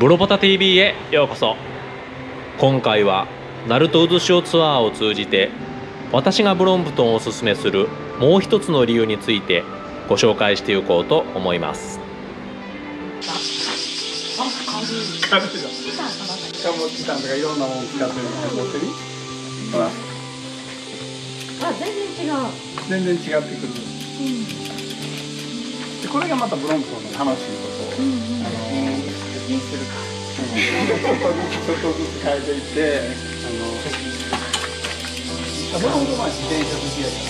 ブロポタ TV へようこそ。今回はナルト渦潮ツアーを通じて私がブロンプトンをおすすめするもう一つの理由についてご紹介していこうと思います。全然違ってくる、でこれがまたブロンプトンの楽しいこと、ちょっとずつ変えていって、そのほどまあ自転車好きやから、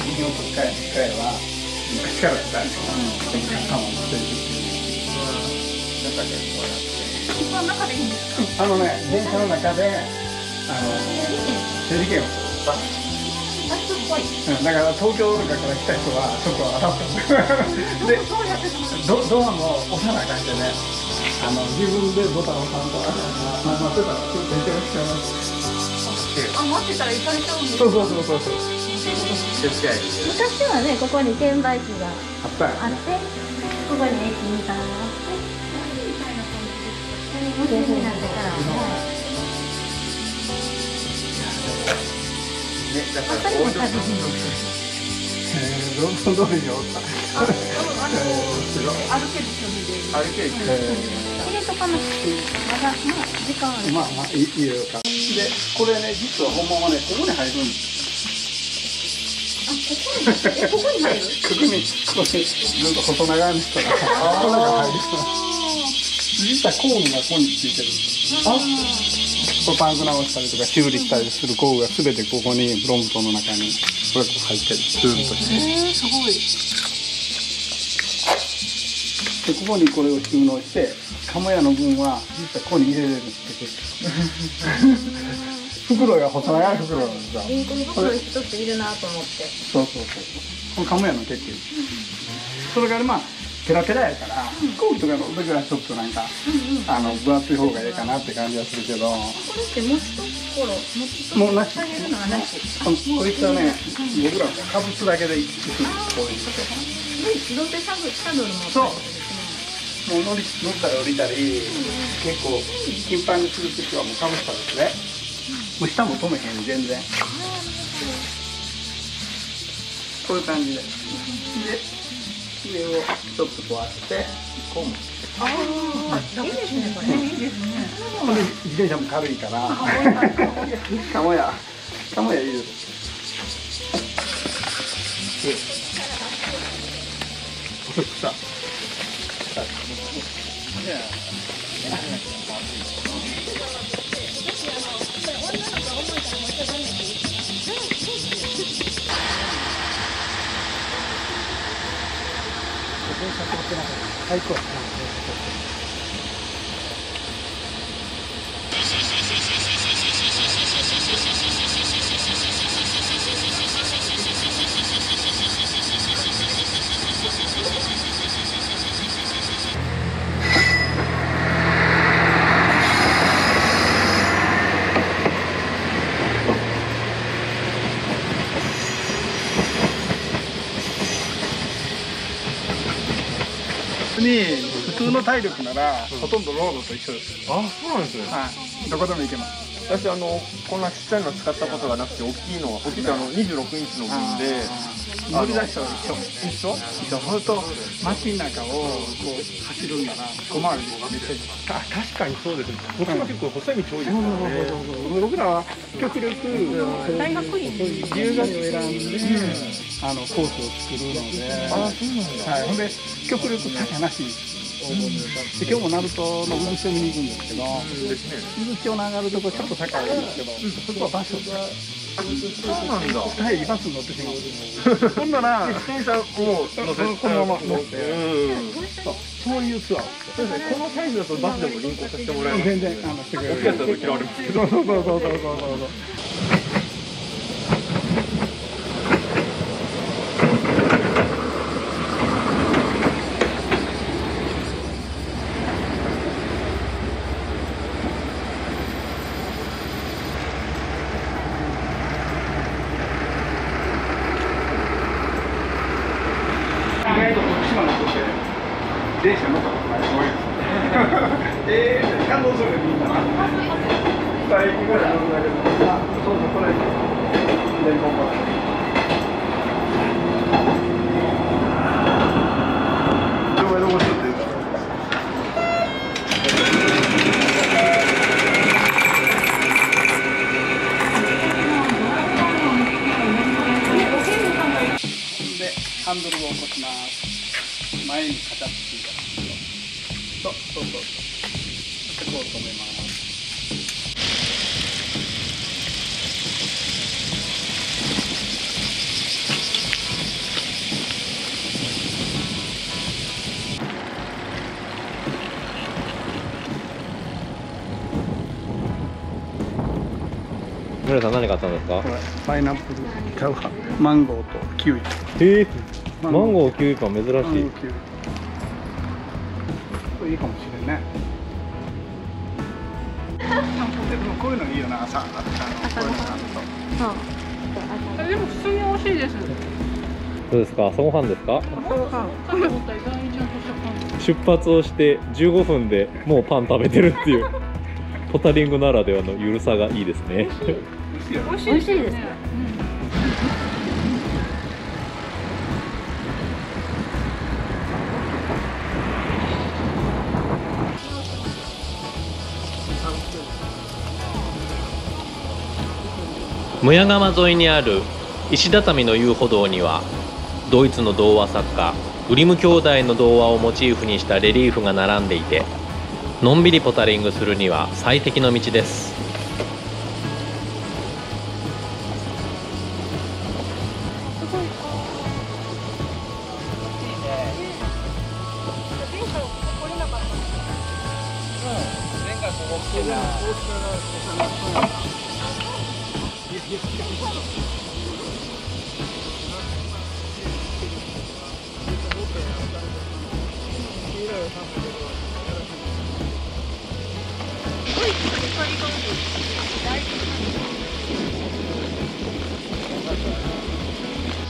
日本国会の機会は昔からやったんですけど、電車の中でいいんですか？電車の中で、整理券をバッだから東京とかから来た人はちょっと当たったでドアも押さない感じでね、自分でボタンを押さんと待ってたらちょっと行けなくちゃいます。待ってたら行かれちゃうんですか？そう昔はね、ここに券売機があってここに駅みたいなのがあってみたいな感じで、になってからね、だから大丈夫どんどんにおった歩ける距離でこれとかのまだ時間あるまあいいよかで、これね、実は本物はね、ここに入るんです。ここに入るここにずっと細長いんですからここに入る実はコーンがここについてるんです。パンク直したりとか修理したりする工具がすべてここにブロンプトンの中にこれこう入ってるずっとすごい。でここにこれを収納して鴨屋の分は実はここに入れれるんですけど袋が細長い袋なんですよ。銀行に袋一ついるなと思ってそうこの鴨屋の手っていうそれからまあペラペラやから飛行機とかの時はちょっとなんか分厚い方がいいかなって感じはするけど、これって持つところもうなし、こういったね僕らもかぶすだけでいくこういう人乗ってサドルもそうもう乗ったり降りたり結構頻繁にするときはもうかぶしたですね。もう下も止めへん全然こういう感じで上をちょっとこうやってこうもいいですねこれいいですね。自転車も軽いからかもやいいです。最高。普通の体力ならほとんどロードと一緒です。あ、そうなんですね。はい。どこでも行けます。私こんなちっちゃいの使ったことがなくて大きいのはこっち26インチの分で乗り出したら一緒。本当マシンなんかをこう走るんだな。小回りがめっちゃいい。あ、確かにそうですね。僕は結構細い道多いですからね。僕らは極力大学院で留学を選んでコースを作るので、はい。ほんで極力差なしに。で今日も鳴門の渦潮に行くんですけど、渦潮の上がるとこちょっと高いんですけど、そこは場所がバスに乗ってしまう。ほんなら自転車をこのまま乗って、そういうツアーをして、このサイズだとバスでも輪行させてもらえます。全然してくれる。大きいやつだと嫌われますけど。そう。電車乗ったことないです。感動するみんな。2駅ぐらいあるんだけど、あ、そうそう、これ、レンコンパス。ハンドルを起こします。前に片付きがそうそうそう。ここを止めます。村さん何買ったんですか？これパイナップル、買うか、マンゴーとキウイ。マンゴーキウイパン珍しい。これいいかもしれないね。でもこういうのいいよな、朝。こういうのあると。でも普通に美味しいです。どうですか、朝ごはんですか。出発をして15分でもうパン食べてるっていう。ポタリングならではのゆるさがいいですね。美味しいです。無谷川沿いにある石畳の遊歩道には、ドイツの童話作家ウリム兄弟の童話をモチーフにしたレリーフが並んでいて、のんびりポタリングするには最適の道です。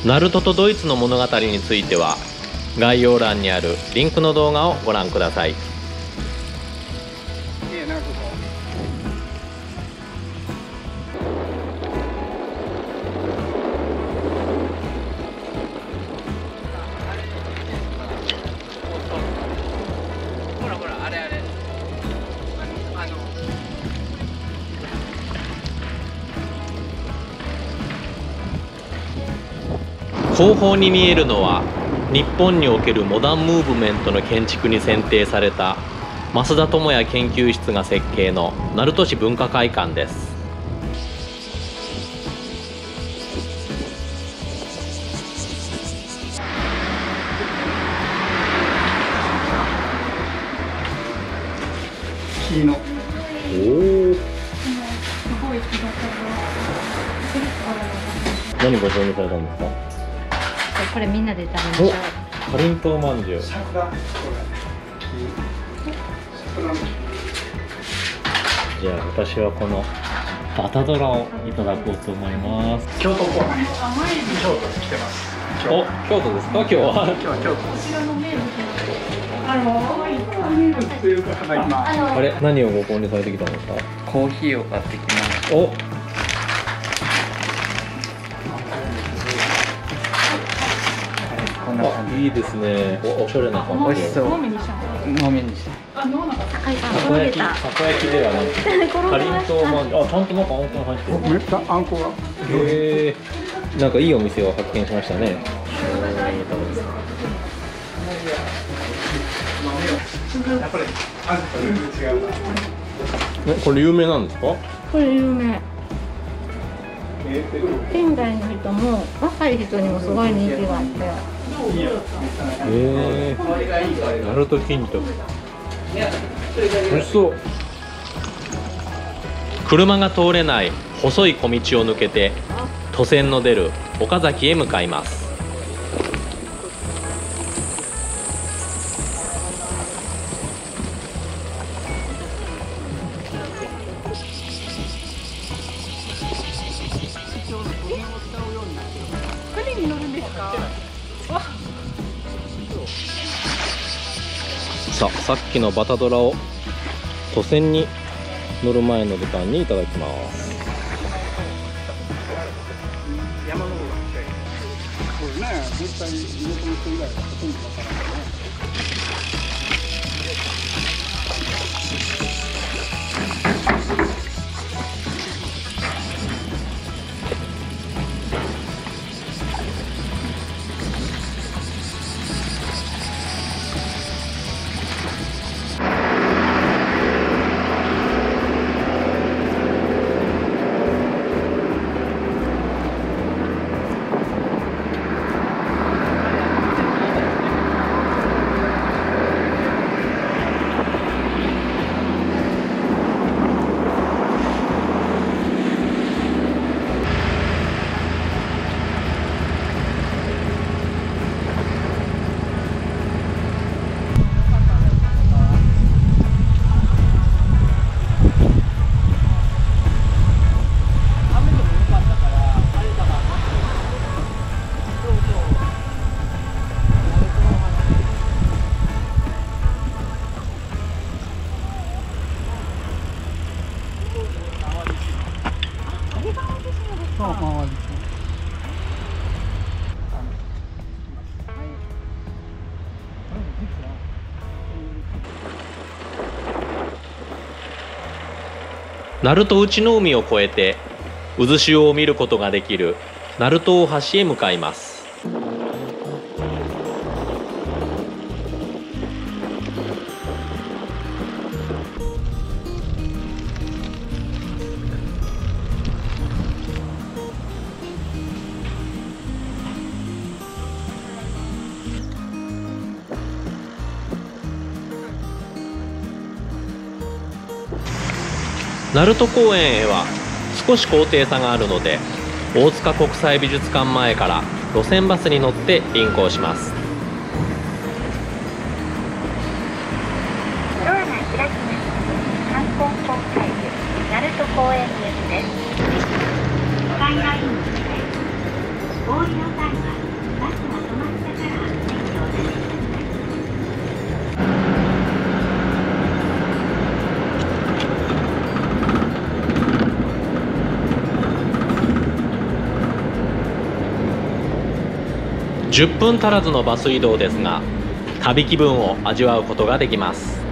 ナルトとドイツの物語については概要欄にあるリンクの動画をご覧ください。後方に見えるのは、日本におけるモダンムーブメントの建築に選定された増田智也研究室が設計の鳴門市文化会館です。何ご紹介されたんですか？これみんなで食べましょう。かりんとうまんじゅう。じゃあ私はこのバタドラをいただこうと思います。京都から京都に来てます。お、京都ですか？今日は。今日は京都。こちらの名物。名物というかあれ何をご購入されてきたんですか？コーヒーを買ってきます。お。いいですね。おしゃれな感じ。美味しそう。飲みにした。あ、飲まなかった。たこ焼き。たこ焼きではなくて。かりんとうまんじゅう。あ、ちゃんとなんかあんこが入ってる。めっちゃあんこが。へえ。なんかいいお店を発見しましたね。これ有名なんですか？これ有名。現代の人も若い人にもすごい人気があって。ナルトキント。美味しそう。車が通れない細い小道を抜けて、都線の出る岡崎へ向かいます。船に乗るんですか？さっきのバタドラを渡船に乗る前の時間にいただきます。山の方が近いね、絶対地元の人以外はほとんどわからないね。鳴門内の海を越えて渦潮を見ることができる鳴門大橋へ向かいます。鳴門公園へは少し高低差があるので、大塚国際美術館前から路線バスに乗って臨港します。ドアが開きます。観光国際鳴門公園行きです。スカイラインです。降りの際はバスが止まってから発進を。10分足らずのバス移動ですが、旅気分を味わうことができます。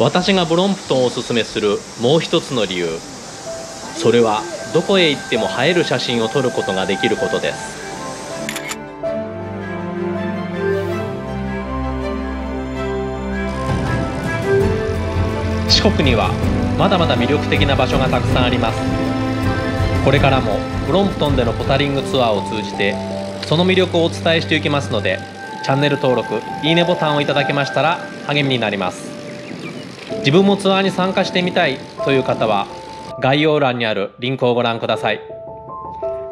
私がブロンプトンをおすすめするもう一つの理由、それはどこへ行っても映える写真を撮ることができることです。四国にはまだまだ魅力的な場所がたくさんあります。これからもブロンプトンでのポタリングツアーを通じてその魅力をお伝えしていきますので、チャンネル登録、いいねボタンをいただけましたら励みになります。自分もツアーに参加してみたいという方は概要欄にあるリンクをご覧ください。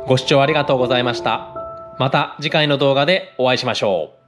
ご視聴ありがとうございました。また次回の動画でお会いしましょう。